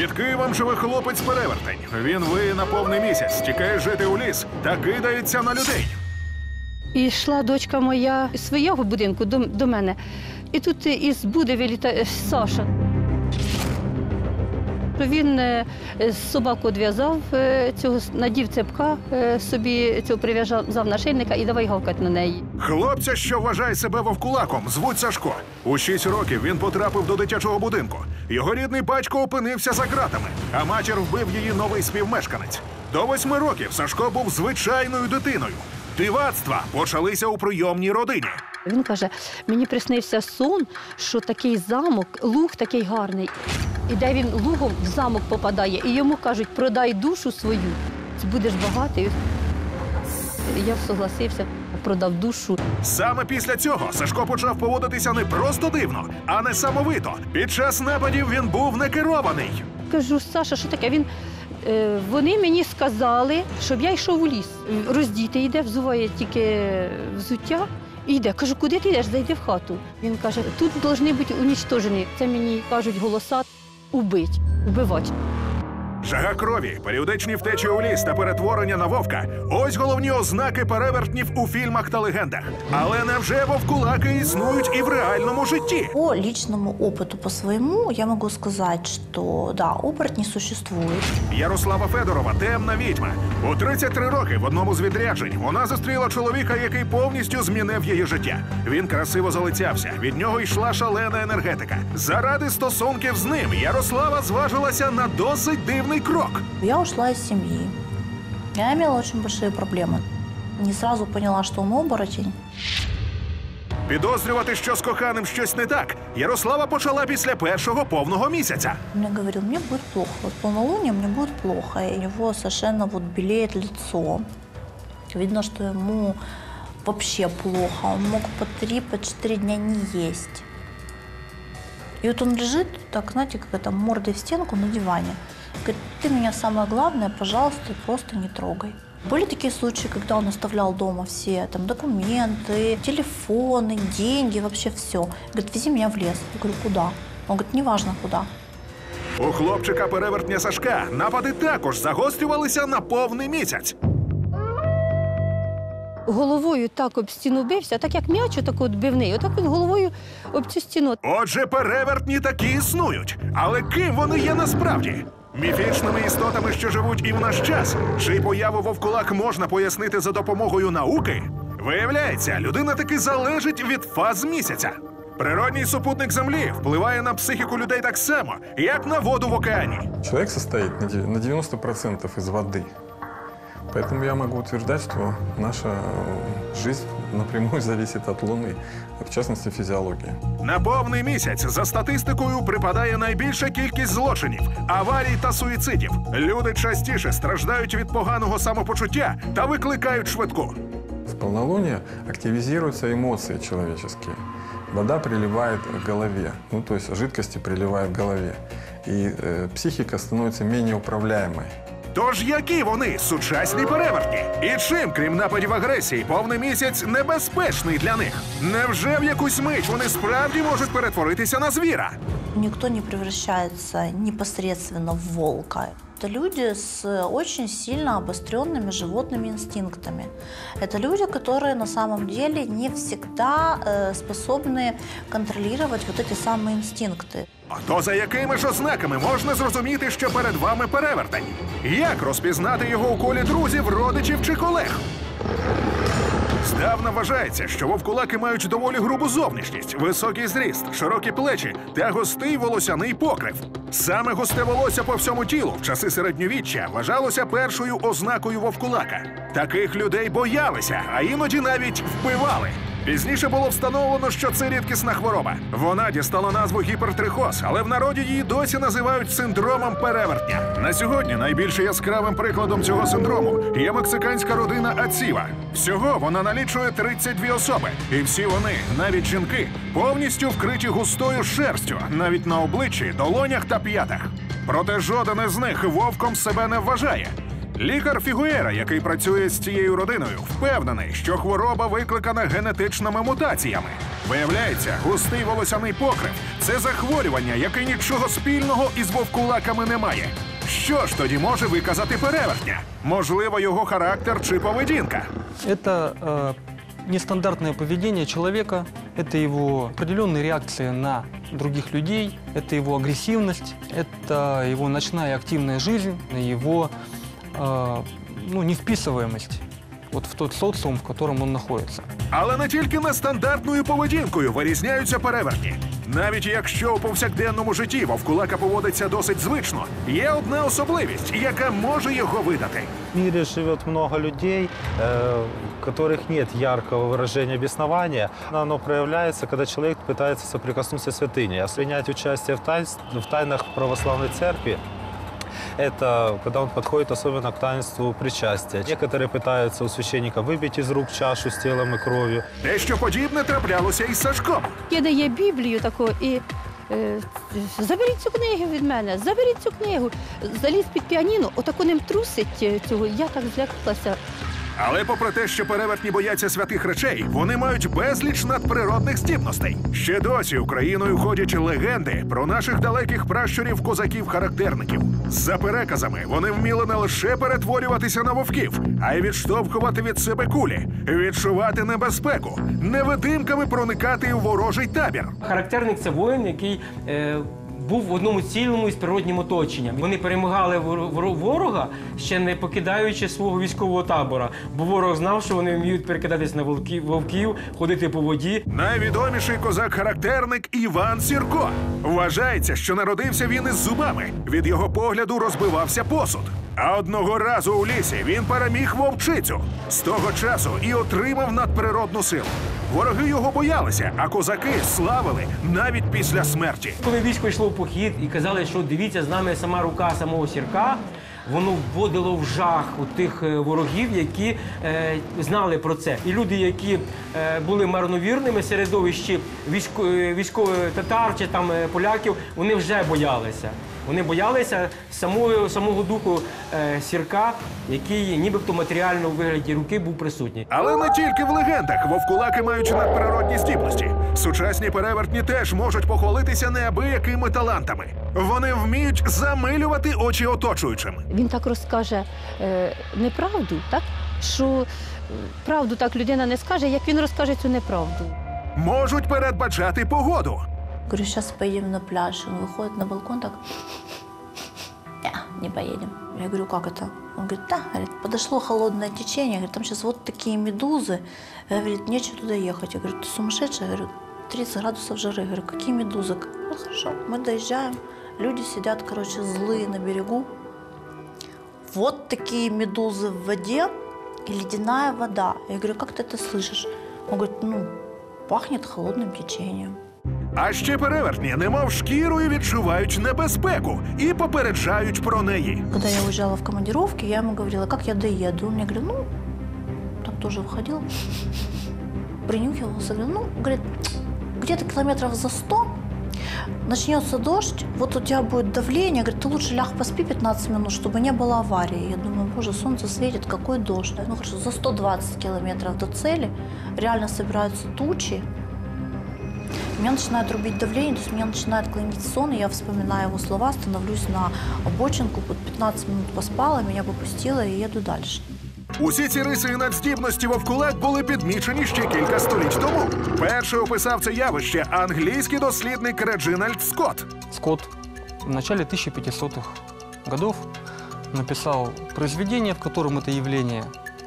Під Києвом живе хлопець-перевертень. Він виє на повний місяць, тікає жити у ліс та кидається на людей. І йшла дочка моя з свого будинку до мене. І тут із буди вилітає Саша. Він собаку одв'язав, надів цепка, собі цього прив'язав на шийника і давай гавкати на неї. Хлопця, що вважає себе вовкулаком, звуть Сашко. У 6 років він потрапив до дитячого будинку. Його рідний батько опинився за ґратами, а матір вбив її новий співмешканець. До 8 років Сашко був звичайною дитиною. Дивацтва почалися у прийомній родині. Він каже, мені приснився сон, що такий замок, луг такий гарний. Іде він лугом в замок попадає, і йому кажуть, продай душу свою, будеш багатий. Я согласився, продав душу. Саме після цього Сашко почав поводитися не просто дивно, а несамовито. Під час нападів він був некерований. Кажу, Саша, що таке? Вони мені сказали, щоб я йшов у ліс. Роздітий йде, взуває тільки взуття і йде. Кажу, куди ти йдеш? Зайди в хату. Він каже, тут повинні бути унічтожені. Це мені кажуть голоса «убить», «убивать». Жага крові, періодичні втечі у ліс та перетворення на вовка – ось головні ознаки перевертнів у фільмах та легендах. Але невже вовкулаки існують і в реальному житті? По личному опыту, по своему, я могу сказать, что, да, оборотни существуют. Ярослава Федорова – темна відьма. У 33 роки в одному з відряджень вона зустріла чоловіка, який повністю змінив її життя. Він красиво залицявся, від нього йшла шалена енергетика. Заради стосунків з ним Ярослава зважилася на досить дивну крок. Я ушла из семьи. Я имела очень большие проблемы. Не сразу поняла, что он оборотень. Підозрювати, що з коханим щось не так, Ярослава почала після 1-го повного місяця. Він мені говорив, мені буде плохо. От полнолуние мені буде плохо. У нього совершенно біліє лицо. Видно, що йому вообще плохо. Він мог по 3-4 дня не їсти. І от він лежить, так, знаєте, як там, мордою в стінку на дивані. Говорит, ты меня самое главное, пожалуйста, просто не трогай. Были такие случаи, когда он оставлял дома все там документы, телефоны, деньги, вообще все. Говорит, вези меня в лес. Я говорю, куда? Он говорит, неважно куда. У хлопчика-перевертня Сашка напади також загострювалися на повний місяць. Головою так об стіну бився, так як м'яч отак бивний, отак він головою об цю стіну. Отже, перевертні такі існують. Але ким вони є насправді? Міфічними істотами, що живуть і в наш час? Чи появу вовкулак можна пояснити за допомогою науки? Виявляється, людина таки залежить від фаз місяця. Природний супутник Землі впливає на психіку людей так само, як на воду в океані. Чоловік состоїть на 90% із води. Поэтому я могу утверждать, что наша жизнь напрямую зависит от Луны, в частности, физиологии. На повний місяць за статистикою припадає найбільша кількість злочинів, аварій та суїцидів. Люди частіше страждають від поганого самопочуття та викликають швидку. В полнолуние активизируются эмоции человеческие. Вода приливает к голове, ну то есть жидкости приливают к голове. И психика становится менее управляемой. Тож які вони сучасні перевертні? І чим, крім нападів агресії, повний місяць небезпечний для них? Невже в якусь мить вони справді можуть перетворитися на звіра? Ніхто не перетворюється непосередньо в волка. Це люди з дуже сильно обостреними животними інстинктами. Це люди, які на самом деле не завжди способні контролювати ці самі інстинкти. То за якими ж ознаками можна зрозуміти, що перед вами перевертень? Як розпізнати його у колі друзів, родичів чи колег? Здавна вважається, що вовкулаки мають доволі грубу зовнішність, високий зріст, широкі плечі та густий волосяний покрив. Саме густе волосся по всьому тілу в часи середньовіччя вважалося першою ознакою вовкулака. Таких людей боялися, а іноді навіть вбивали. Пізніше було встановлено, що це рідкісна хвороба. Вона дістала назву гіпертрихоз, але в народі її досі називають синдромом перевертня. На сьогодні найбільш яскравим прикладом цього синдрому є мексиканська родина Ацива. Всього вона налічує 32 особи. І всі вони, навіть жінки, повністю вкриті густою шерстю, навіть на обличчі, долонях та п'ятах. Проте жоден із них вовком себе не вважає. Лікар Фігуєра, який працює з цією родиною, впевнений, що хвороба викликана генетичними мутаціями. Виявляється, густий волосяний покрив – це захворювання, яке нічого спільного із вовкулаками не має. Що ж тоді може виказати перевертня? Можливо, його характер чи поведінка? Це нестандартное поведение человека, это его определенные реакции на других людей, это его агрессивность, это его ночная активная жизнь, его невписываемость вот в тот социум, в котором он находится. Але не тільки нестандартною поведінкою вирізняються перевертні. Навіть якщо у повсякденному житті вовкулака поводиться досить звично, є одна особливість, яка може його видати. В мире живет много людей, у которых нет яркого выражения беснования. Оно проявляется, когда человек пытается соприкоснуться с святыней, а принять участие в тайнах православной церкви. Это когда он подходит особенно к таинству причастия. Некоторые пытаются у священника выбить из рук чашу с телом и кровью. Дещо подібне траплялося із Сашком. Я даю Біблію таку і заберіть цю книгу від мене, заберіть цю книгу. Заліз під піаніно, отако ним трусить цього, я так злякалася. Але попри те, що перевертні бояться святих речей, вони мають безліч надприродних здібностей. Ще досі Україною ходять легенди про наших далеких пращурів-козаків-характерників. За переказами, вони вміли не лише перетворюватися на вовків, а й відштовхувати від себе кулі, відчувати небезпеку, невидимками проникати у ворожий табір. Характерник – це воїн, який був в одному цілому із природнім оточенням. Вони перемагали ворога, ще не покидаючи свого військового табора, бо ворог знав, що вони вміють перекидатись на вовків, ходити по воді. Найвідоміший козак-характерник Іван Сірко. Вважається, що народився він із зубами. Від його погляду розбивався посуд. А одного разу у лісі він переміг вовчицю. З того часу і отримав надприродну силу. Вороги його боялися, а козаки славили навіть після смерті. Коли військо йшло в похід і казали, що дивіться, з нами сама рука самого Сірка, воно вводило в жах тих ворогів, які знали про це. І люди, які були марновірними середовищі військових татар чи поляків, вони вже боялися. Вони боялися самого духу Сірка, який нібито матеріально у вигляді руки був присутній. Але не тільки в легендах вовкулаки мають надприродні здібності. Сучасні перевертні теж можуть похвалитися неабиякими талантами. Вони вміють замилювати очі оточуючим. Він так розкаже неправду, що правду так людина не скаже, як він розкаже цю неправду. Можуть передбачати погоду. Говорю, сейчас поедем на пляж. Он выходит на балкон так, не поедем. Я говорю, как это? Он говорит, да, подошло холодное течение, говорит, там сейчас вот такие медузы. Говорит, нечего туда ехать. Я говорю, ты сумасшедшая? Я говорю, 30 градусов жары. Я говорю, какие медузы? Ну хорошо, мы доезжаем, люди сидят, короче, злые на берегу. Вот такие медузы в воде и ледяная вода. Я говорю, как ты это слышишь? Он говорит, пахнет холодным течением. А ще перевертні, немов шкірою, відчувають небезпеку і попереджають про неї. Коли я уїжджала в командировки, я йому говорила, як я доїду. Він мені говорив, там теж виходив, принюхивався, говорить, где-то кілометрів за 100 почнеться дощ, от у тебе буде давлення, ти краще ляг поспи 15 хвилин, щоб не було аварії. Я думаю, боже, сонце світить, який дощ. Ну, хорошо, за 120 кілометрів до цілі реально збираються тучі. Меня начинает рубить давление, то есть меня начинает клонить сон, и я вспоминаю его слова, становлюсь на обочинку, под 15 минут поспала, меня попустило, и еду дальше. Усі ці риси і надздібності вовкулак були підмічені ще кілька століть тому. Перший описав це явище англійський дослідник Реджинальд Скотт. Скотт в начале 1500-х годов написал произведение, в котором это явление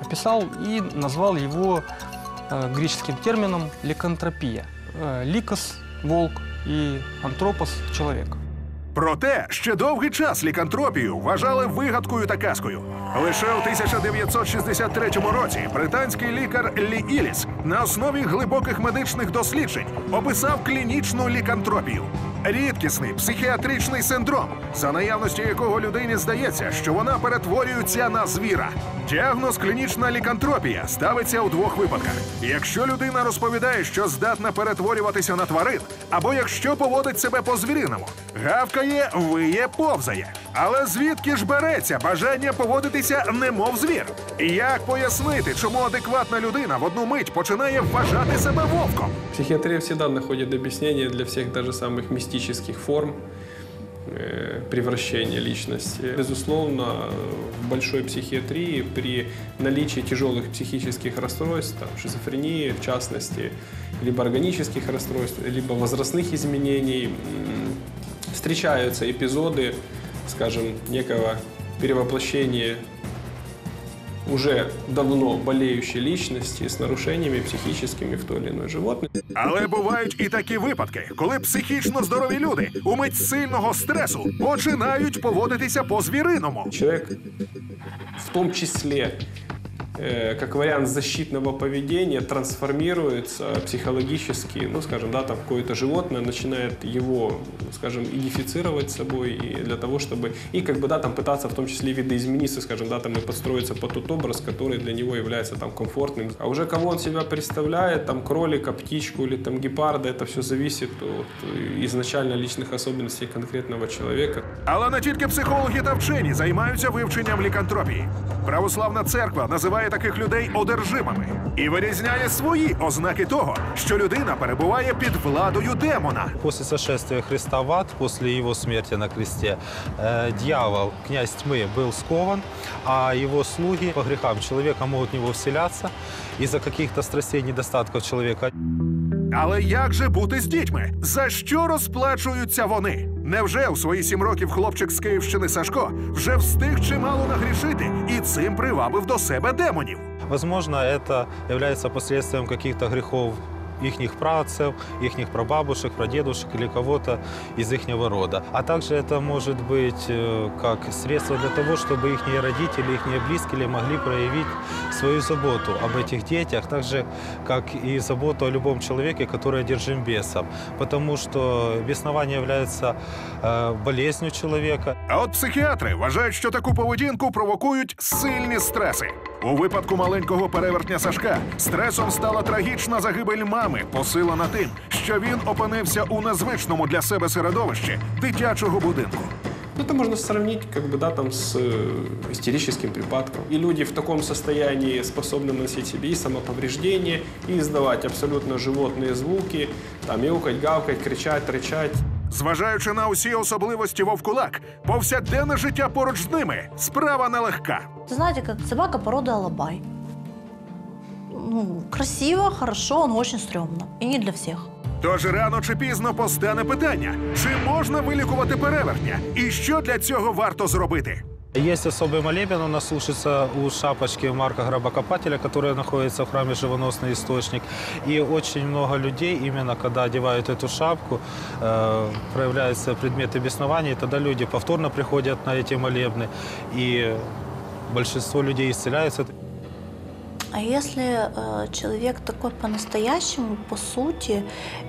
описал, и назвал его греческим термином «ликантропия». Лікос – волк і антропос – чоловік. Проте ще довгий час лікантропію вважали вигадкою та казкою. Лише у 1963 році британський лікар Лі Иллис на основі глибоких медичних досліджень описав клінічну лікантропію. рідкісний психіатричний синдром, за наявності якого людині здається, що вона перетворюється на звіра. Діагноз клінічна лікантропія ставиться у двох випадках. Якщо людина розповідає, що здатна перетворюватися на тварин, або якщо поводить себе по-звіриному. Гавкає, виє, повзає. Але звідки ж береться бажання поводитися немов звір? Як пояснити, чому адекватна людина в одну мить починає вважати себе вовком? Психіатрія завжди знаходить об'яснення для всіх, навіть самих містичних форм превращения личности. Безусловно, в большой психиатрии при наличии тяжелых психических расстройств, там, шизофрении в частности, либо органических расстройств, либо возрастных изменений, встречаются эпизоды, скажем, некого перевоплощения уже давно болеющей личности с нарушениями психическими в той или иной животной. Але бувають і такі випадки, коли психічно здорові люди у мить сильного стресу починають поводитися по-звіриному. Человек, в том числе, как вариант защитного поведения, трансформируется психологически, ну, скажем, да, там какое-то животное начинает его, скажем, идентифицировать собой и для того, чтобы, и как бы, да, там пытаться в том числе видоизмениться, скажем, да, там и подстроиться под тот образ, который для него является там комфортным. А уже кого он себя представляет, там кролика, птичку или там гепарда, это все зависит от изначально личных особенностей конкретного человека. Але не тільки психологи та вчені займаються вивченням лікантропії. Православна церква називає таких людей одержимими і вирізняє свої ознаки того, що людина перебуває під владою демона. Після сошествия Христа в ад, після його смерті на кресті, дьявол, князь тьми, був скован, а його слуги по гріхам чоловіка можуть в нього вселятися із-за якихось страстей, недостатків чоловіка. Але як же бути з дітьми? За що розплачуються вони? Невже у свої 7 років хлопчик з Київщини Сашко вже встиг чимало нагрішити і цим привабив до себе демонів? Можливо, це є послідством якихось гріхів їхніх праців, їхніх прабабушек, прадедушек або когось із їхнього роду. А також це може бути як средство для того, щоб їхні батьки, їхні близькі могли проявити свою заботу об цих дітях, так же, як і заботу о будь-якому чоловіку, який одержим бісом. Тому що бісновання є болезнью чоловіка. А от психіатри вважають, що таку поведінку провокують сильні стреси. У випадку маленького перевертня Сашка стресом стала трагічна загибель мами, посилена тим, що він опинився у незвичному для себе середовищі дитячого будинку. Это можно сравнить как бы, да, там, с истерическим припадком. И люди в таком состоянии способны носить себе и самоповреждение, и издавать абсолютно животные звуки, там, мяукать, гавкать, кричать, рычать. Зважаючи на усі особливості вовкулак, повсякденне життя поруч з ними – справа нелегка. Вы знаете, как собака породы алабай. Ну, красиво, хорошо, но очень стрёмно. И не для всех. Тож рано чи пізно постане питання, чи можна вилікувати перевертня і що для цього варто зробити? Є особий молебен, вона слушається у шапочки марка Гробокопателя, яка знаходиться в храмі Живоносний Істочник. І дуже багато людей, саме коли одягають цю шапку, проявляються предмети біснування, і тоді люди повторно приходять на ці молебни, і більшість людей ісцеляються. А если человек такой по-настоящему, по сути,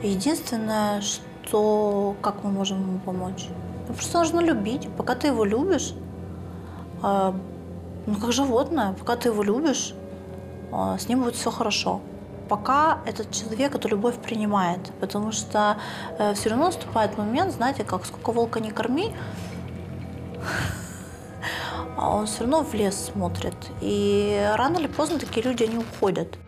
единственное, что как мы можем ему помочь? Ну, просто нужно любить. Пока ты его любишь, ну как животное, пока ты его любишь, с ним будет все хорошо. Пока этот человек эту любовь принимает, потому что все равно наступает момент, знаете, как сколько волка не корми, а он все равно в лес смотрит. И рано или поздно такие люди, они уходят.